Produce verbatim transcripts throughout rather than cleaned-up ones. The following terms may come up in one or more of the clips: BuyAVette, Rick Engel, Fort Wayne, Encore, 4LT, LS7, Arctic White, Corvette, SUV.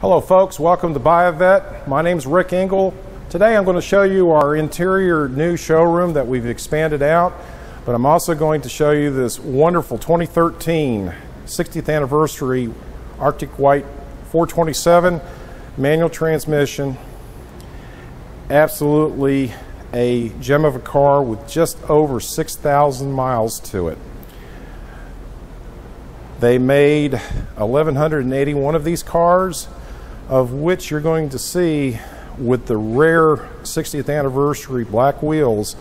Hello folks, welcome to BuyAVette. My name's Rick Engel. Today I'm going to show you our interior new showroom that we've expanded out, but I'm also going to show you this wonderful twenty thirteen sixtieth anniversary Arctic White four twenty-seven manual transmission. Absolutely a gem of a car with just over six thousand miles to it. They made one thousand one hundred eighty-one of these cars, of which you're going to see with the rare sixtieth anniversary black wheels,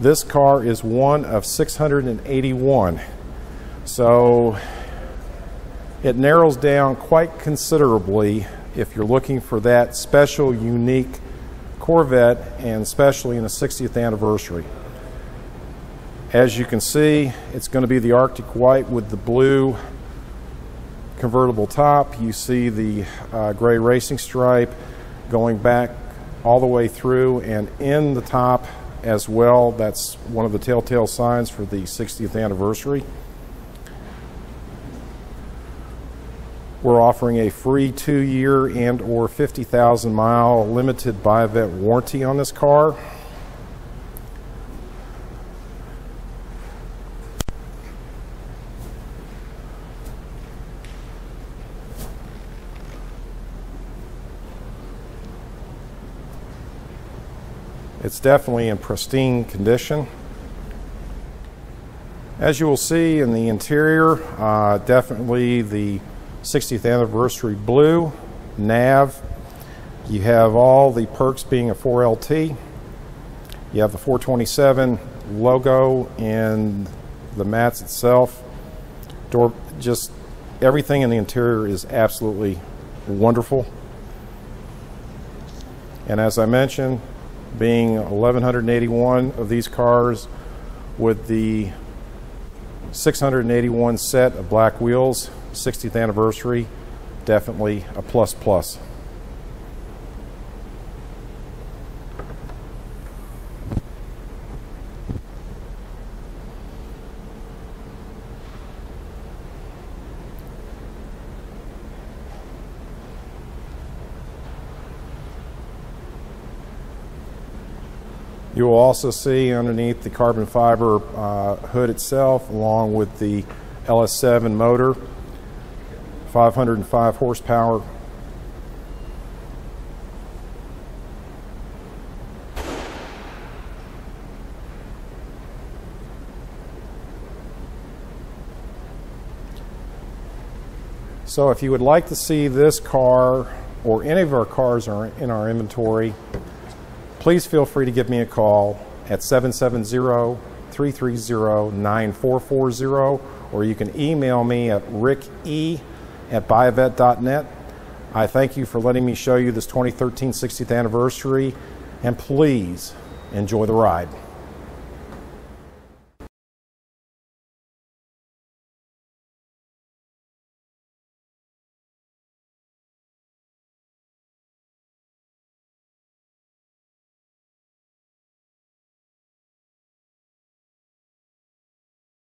this car is one of six hundred eighty-one. So it narrows down quite considerably if you're looking for that special, unique Corvette, and especially in the sixtieth anniversary. As you can see, it's going to be the Arctic White with the blue convertible top. You see the uh, gray racing stripe going back all the way through and in the top as well. That's one of the telltale signs for the sixtieth anniversary. We're offering a free two-year and or fifty thousand mile limited BuyAVette warranty on this car. It's definitely in pristine condition. As you will see in the interior, uh, definitely the sixtieth anniversary blue, nav. You have all the perks being a four L T. You have the four twenty-seven logo and the mats itself. Door, just everything in the interior is absolutely wonderful. And as I mentioned, being one thousand one hundred eighty-one of these cars with the six hundred eighty-one set of black wheels, sixtieth anniversary, definitely a plus plus. You will also see underneath the carbon fiber uh, hood itself, along with the L S seven motor, five hundred five horsepower. So if you would like to see this car or any of our cars are in our inventory, please feel free to give me a call at seven seven zero, three three zero, nine four four zero, or you can email me at rick e at buyavette dot net. I thank you for letting me show you this twenty thirteen sixtieth anniversary, and please enjoy the ride.